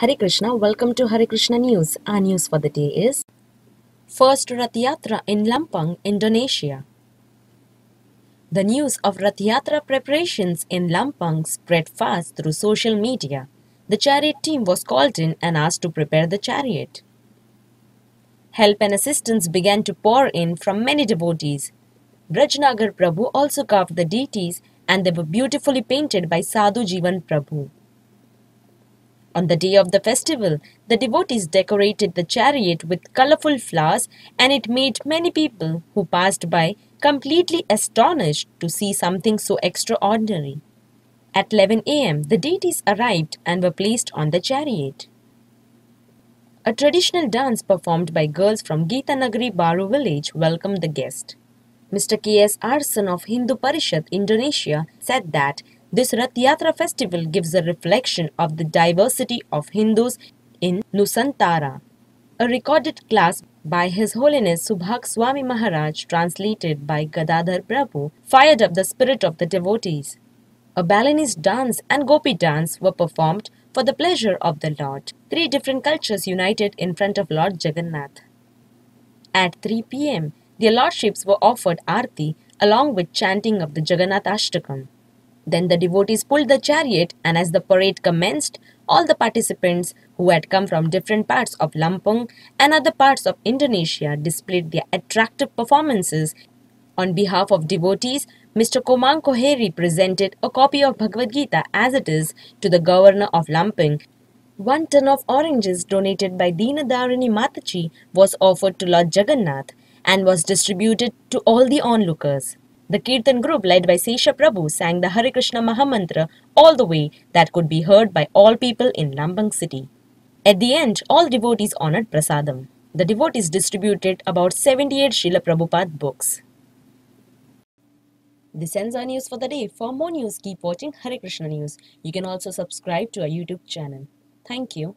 Hare Krishna, welcome to Hare Krishna News. Our news for the day is First Rath Yatra in Lampang, Indonesia. The news of Rath Yatra preparations in Lampang spread fast through social media. The chariot team was called in and asked to prepare the chariot. Help and assistance began to pour in from many devotees. Vrajnagar Prabhu also carved the deities and they were beautifully painted by Sadhu Jeevan Prabhu. On the day of the festival, the devotees decorated the chariot with colorful flowers, and it made many people who passed by completely astonished to see something so extraordinary. At 11 a.m., the deities arrived and were placed on the chariot. A traditional dance performed by girls from Gita Nagari Baru village welcomed the guest. Mr. K S Arson of Hindu Parishad, Indonesia, said that this Rath Yatra festival gives a reflection of the diversity of Hindus in Nusantara. A recorded class by His Holiness Subhag Swami Maharaj, translated by Gadadhar Prabhu, fired up the spirit of the devotees. A Balinese dance and Gopi dance were performed for the pleasure of the Lord. Three different cultures united in front of Lord Jagannath. At 3 p.m., their lordships were offered Aarti along with chanting of the Jagannath Ashtakam. Then the devotees pulled the chariot, and as the parade commenced, all the participants who had come from different parts of Lampung and other parts of Indonesia displayed their attractive performances. On behalf of devotees, Mr. Komang Koheri presented a copy of Bhagavad Gita as it is to the governor of Lampung. 1 ton of oranges donated by Deenadarini Mataji was offered to Lord Jagannath and was distributed to all the onlookers. The Kirtan group led by Sesha Prabhu sang the Hare Krishna Mahamantra all the way that could be heard by all people in Lampang city. At the end, all devotees honored Prasadam. The devotees distributed about 78 Srila Prabhupada books. This ends our news for the day. For more news, keep watching Hare Krishna News. You can also subscribe to our YouTube channel. Thank you.